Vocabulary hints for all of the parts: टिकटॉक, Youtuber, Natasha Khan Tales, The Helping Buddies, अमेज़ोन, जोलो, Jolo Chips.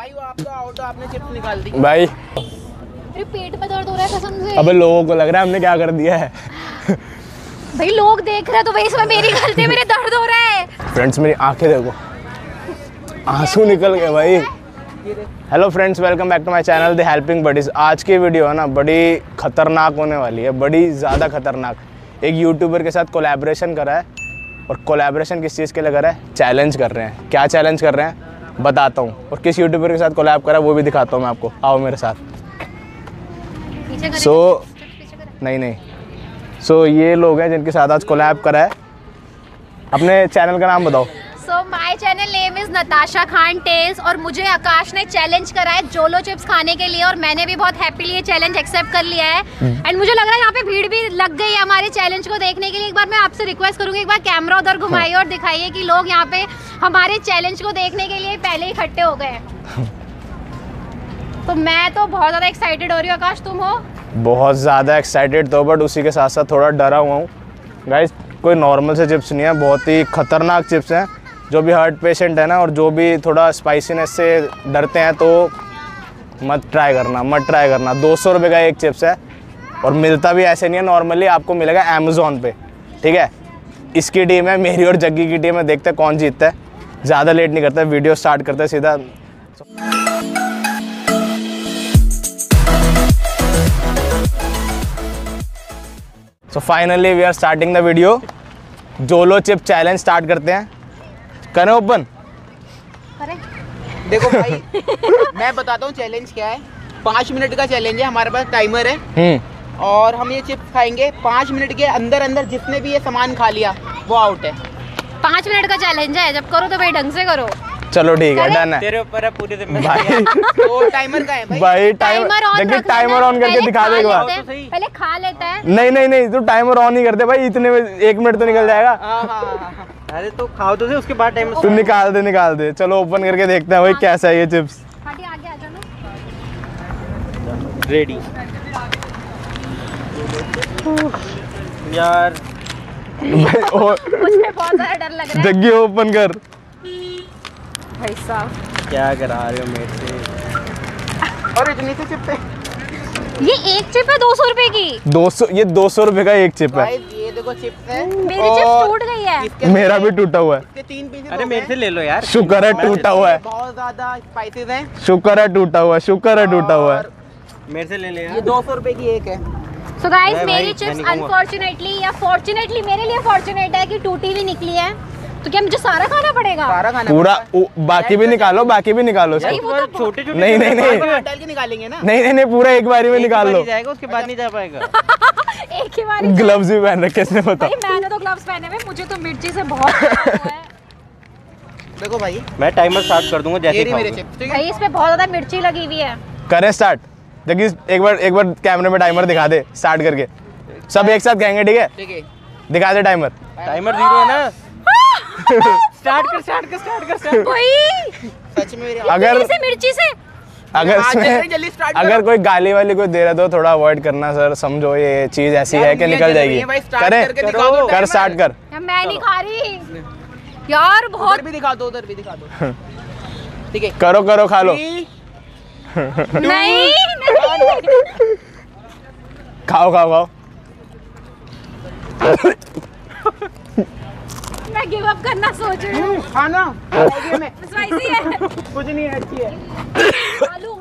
भाई वो आपका ऑटो आपने चिप्स निकाल दी भाई। मेरे पेट में दर्द हो रहा है कसम से। अबे लोगों को लग रहा है हमने क्या कर दिया है भाई, लोग देख रहे हैं तो भाई इसमें मेरी गलती है, मेरे दर्द हो रहा है। फ्रेंड्स मेरी आंखें देखो, आंसू निकल गए भाई। Hello friends, welcome back to my channel the helping buddies. आज की वीडियो है ना बड़ी खतरनाक होने वाली है, बड़ी ज़्यादा खतरनाक। एक यूट्यूबर के साथ कोलैबोरेशन करा है, और कोलैबोरेशन किस चीज़ के लिए करा है, चैलेंज कर रहे हैं। क्या चैलेंज कर रहे हैं बताता हूँ, और किस यूट्यूबर के साथ कोलैब करा है वो भी दिखाता हूँ मैं आपको। आओ मेरे साथ। सो ये लोग हैं जिनके साथ आज कोलैब करा है। अपने चैनल का नाम बताओ। तो my channel name is Natasha Khan tales, और मुझे आकाश ने चैलेंज करा है जोलो चिप्स खाने के लिए, और मैंने भी बहुत हैप्पीली ये चैलेंज एक्सेप्ट कर लिया है। एंड मुझे लग रहा है यहाँ पे भीड़ भी लग गई है हमारे चैलेंज को देखने के लिए। एक बार मैं आपसे रिक्वेस्ट करूँगी, एक बार कैमरा उधर घुमाइए और दिखाइए कि लोग यहाँ पे हमारे चैलेंज को देखने के लिए पहले ही इकट्ठे हो गए। तो मैं तो बहुत ज़्यादा एक्साइटेड हो रही हूँ। आकाश तुम हो? बहुत ज़्यादा एक्साइटेड तो, बट उसी के साथ साथ थोड़ा डरा हुआ हूँ। गाइस कोई नॉर्मल से चिप्स नहीं है, बहुत ही खतरनाक चिप्स हैं। जो भी हार्ट पेशेंट है ना, और जो भी थोड़ा स्पाइसीनेस से डरते हैं तो मत ट्राई करना, मत ट्राई करना। 200 रुपये का एक चिप्स है, और मिलता भी ऐसे नहीं है, नॉर्मली आपको मिलेगा अमेज़ोन पे, ठीक है। इसकी टीम है मेरी और जग्गी की टीम है, देखते हैं कौन जीतता है। ज़्यादा लेट नहीं करता, वीडियो स्टार्ट करते हैं सीधा। So finally we are starting the video. जोलो chip challenge start करते हैं। करें ओपन? अरे देखो भाई मैं बताता हूँ चैलेंज क्या है। 5 मिनट का चैलेंज है, हमारे पास टाइमर है, और हम ये चिप्स खाएंगे। 5 मिनट के अंदर अंदर जिसने भी ये सामान खा लिया वो आउट है। 5 मिनट का चैलेंज है, जब करो तो भाई ढंग से करो। चलो ठीक है, डन है, तेरे ऊपर है पूरी जिम्मेदारी। तो टाइमर का है भाई, भाई टाइमर ऑन करके दिखा देगा। पहले खा लेता है। नहीं तो टाइमर ऑन ही करते भाई, इतने में 1 मिनट तो निकल जाएगा। अरे तो खाओ तो उसके बाद टाइम। तुम निकाल दे निकाल दे। चलो ओपन करके देखते हैं भाई कैसा है ये चिप्स। आगे आ जाना। रेडी। यार मुझे बहुत ज़्यादा डर लग रहा है। जग्गी ओपन कर। भाई साहब क्या करा रहे हो मेरे से। और इतनी सी चिप्स है, ये एक चिप है 200 रुपए की। 200, ये 200 रुपए का एक चिप है। ये देखो चिप्स है। मेरी चिप टूट गई है। मेरा भी टूटा हुआ है। 3 पीसेस। अरे मेरे से ले लो यार। शुक्र है टूटा हुआ है। बहुत ज्यादा स्पाइसेस हैं। शुक्र है टूटा हुआ, शुक्र है टूटा हुआ है। मेरे से ले ले यार। ये 200 रुपए की एक है। सो गाइस मेरी चिप्स अनफॉर्चुनेटली या फॉर्चुनेटली, मेरे लिए फॉर्चुनेट है कि टूटी हुई निकली है। तो क्या मुझे सारा खाना पड़ेगा? सारा खाना पूरा। बाकी भी निकालो, बाकी भी निकालो। छोटे छोटे नहीं निकालेंगे ना। नहीं पूरा एक बारी में निकाल लो, जाएगा उसके बाद नहीं जा पाएगा। एक ही बारी। ग्लव्स भी पहन रखे इसने, बताओ। मैंने तो ग्लव्स पहने हुए, मुझे तो मिर्ची से बहुत है। देखो भाई मैं टाइमर स्टार्ट कर दूंगा जैसे भाई इस पे बहुत ज्यादा मिर्ची लगी हुई है। करें स्टार्ट। देखिए एक बार कैमरे में टाइमर दिखा दे स्टार्ट करके, सब एक साथ कहेंगे ठीक है। दिखा दे टाइमर। टाइमर 0 है ना। स्टार्ट कर भाई। सच में अगर से मिर्ची से अगर कोई गाली वाली कोई दे रहा तो थोड़ा अवॉइड करना सर, समझो ये चीज ऐसी है कि निकल जाएगी। कर स्टार्ट कर। मैं नहीं खा रही यार। बहुत भी दिखा दो, उधर भी दिखा दो, ठीक है। करो खा लो। नहीं खाओ। मैं गिव अप करना सोच रही हूँ। खाना स्पाइसी है। कुछ नहीं है, अच्छी है। आलू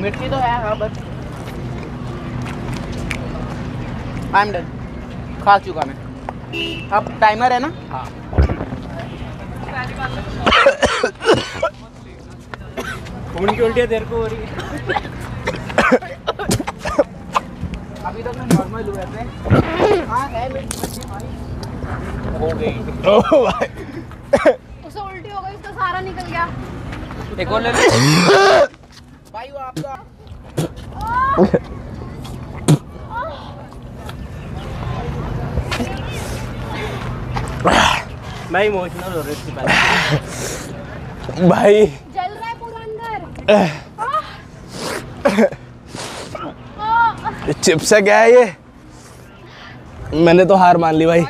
मिर्ची तो है हाँ, बस आई एम डन, खा चुका मैं। अब टाइमर है ना। हाँ उनकी उल्टियाँ देर को हो रही है। अभी तक मैं नॉर्मल हुए थे। हां है मिर्ची भाई, हो गई। ओ भाई उसे उल्टी हो गई, उसका सारा निकल गया। एक और ले ले भाई। वो आपका मैं इमोशनल हो रही थी भाई। जल रहा है पूरा अंदर। चिप्स है क्या है ये? मैंने तो हार मान ली भाई।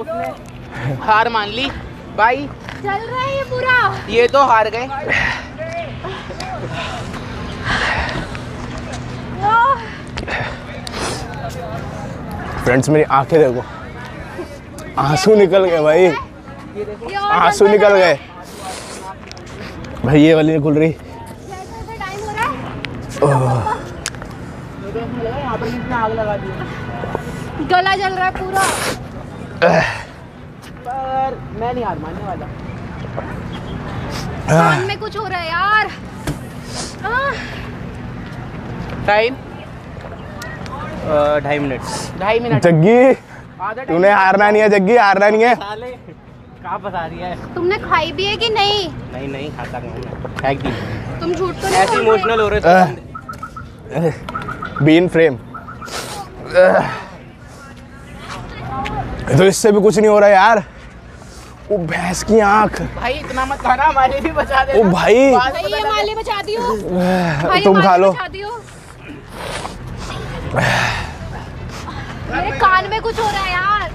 उसने हार मान ली भाई, चल रहा है ये पूरा, ये तो हार गए। फ्रेंड्स मेरी आंखें देखो, आंसू निकल गए भाई, आंसू निकल गए भाई। ये वाली खुल रही। गला जल रहा है पूरा, पर मैं नहीं हार मानने वाला। कान में कुछ हो रहा है यार। Time 2.5 minute. 2.5 मिनट। जग्गी तूने हारना नहीं है, जग्गी हारना नहीं है। कहाँ बता रही है, तुमने खाई भी है कि नहीं? नहीं नहीं खाता नहीं, फेंक दी। तुम झूठ तो नहीं, ऐसे इमोशनल हो रहे हो। बीन फ्रेम तो इससे भी कुछ नहीं हो रहा यार। वो भैंस की आँख भाई, इतना मत खाना, माली भी बचा दे। ओ भाई ये माली बचा दियो, तुम खा लो। मेरे कान में कुछ हो रहा है यार।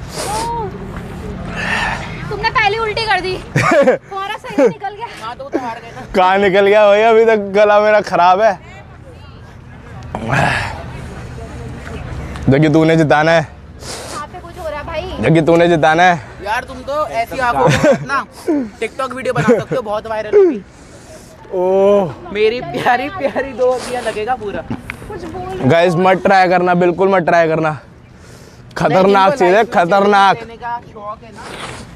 तुमने पहले उल्टी कर दी, तुम्हारा सही निकल गया। हाँ तो हार गए ना, कान निकल गया भाई। अभी तक गला मेरा खराब है। जबकि तूने जिताना है, जबकि तूने जिताना है यार। तुम तो ऐसी आंखों के ना टिकटॉक वीडियो बना सकते हो, बहुत वायरल होगी। ओह मेरी प्यारी प्यारी दो दिया लगेगा पूरा। गाइस मत ट्राई करना, बिल्कुल मत ट्राई करना। खतरनाक चीज है, खतरनाक,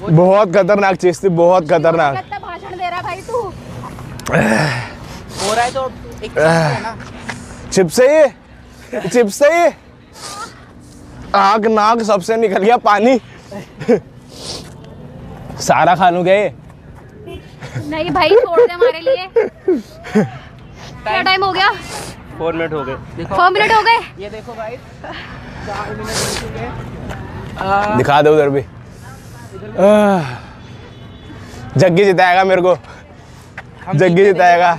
बहुत खतरनाक चीज थी, बहुत खतरनाक। भाषण दे रहा भाई तू, हो रहा है तो एक ना चिप्स से ही, चिप्स से ही आग नाक सबसे निकल गया पानी। सारा खा लूं गए। नहीं भाई छोड़ दे हमारे लिए। क्या टाइम हो गया? 4 मिनट हो गए। 4 मिनट हो गए। ये देखो भाई 4 मिनट। दिखा दो उधर भी, जग्गी जिताएगा मेरे को, जग्गी जिताएगा।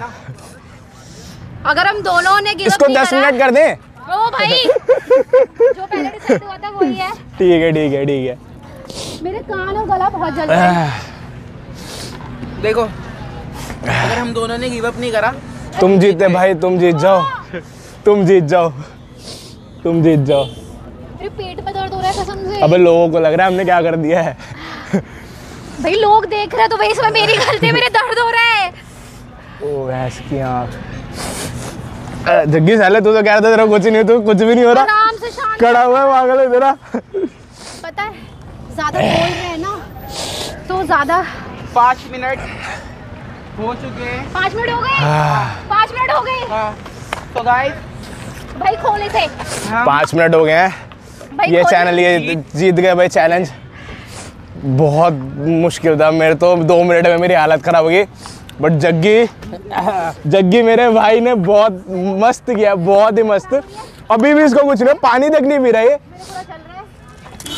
अगर हम दोनों ने इसको 10 मिनट कर दें। ओ भाई जो पहले डिसाइड हुआ था वही है। ठीक है ठीक है ठीक है। मेरे कान और गला बहुत जल रहा है। देखो अगर हम दोनों ने गिव अप नहीं करा, तुम जीते भाई, तुम जीत जाओ, तुम जीत जाओ, तुम जीत जाओ। मेरे पेट में दर्द हो रहा है कसम से। अबे लोगों को लग रहा है हमने क्या कर दिया है। भाई लोग देख रहे हैं तो भाई इसमें मेरी गलती है, मेरे दर्द हो रहा है। ओ भैंस की आँख। जग्गी साले तू तो कह रहा था तेरा कुछ नहीं, तू कुछ भी नहीं हो रहा, आराम से शांत खड़ा हुआ है पागल है तेरा। पता है ज्यादा बोल रहे हैं ना तो ज्यादा। 5 मिनट हो चुके हैं। 5 मिनट हो गए। 5 मिनट हो गए। तो गाइस भाई खोले थे। 5 मिनट हो गए हैं। ये चैनल ये जीत गए भाई चैलेंज। बहुत मुश्किल था मेरे तो, 2 मिनट में मेरी हालत खराब हो गई। बट जग्गी, जग्गी मेरे भाई ने बहुत मस्त किया, बहुत ही मस्त। अभी भी इसको कुछ नहीं, पानी तक नहीं पी रहा है।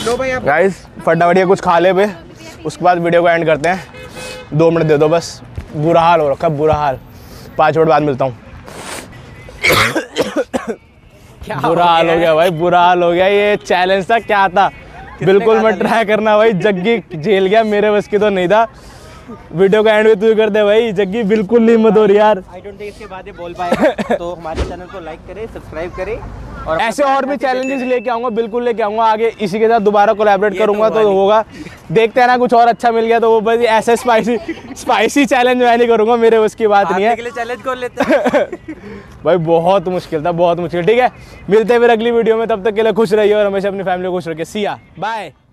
लो भाई गाइस फटाफट ये कुछ खा ले पे, उसके बाद वीडियो को एंड करते हैं। 2 मिनट दे दो बस, बुरा हाल हो रखा, बुरा हाल। 5 मिनट बाद मिलता हूँ। बुरा हाल हो गया भाई, बुरा हाल हो गया। ये चैलेंज था क्या था, बिल्कुल मत ट्राई करना भाई। जग्गी झेल गया, मेरे बस की तो नहीं था। वीडियो का एंड भी तू कर दे भाई, जग्गी बिल्कुल नहीं मत हो रही यार। आई डोंट थिंक इसके बाद ये बोल पाएगा। तो हमारे चैनल को लाइक करें, सब्सक्राइब करें, और ऐसे और भी चैलेंजेस लेके आऊँगा, बिल्कुल लेके आऊँगा। आगे इसी के साथ दोबारा कोलैबोरेट करूँगा तो होगा। देखते हैं ना कुछ और अच्छा मिल गया तो वो। बस ऐसे स्पाइसी स्पाइसी चैलेंज मैं नहीं करूँगा, मेरे उसकी बात नहीं है। चैलेंज कर लेते भाई, बहुत मुश्किल था, बहुत मुश्किल। ठीक है मिलते हैं फिर अगली वीडियो में, तब तक के लिए खुश रहिए और हमेशा अपनी फैमिली को खुश रखिए। See ya bye.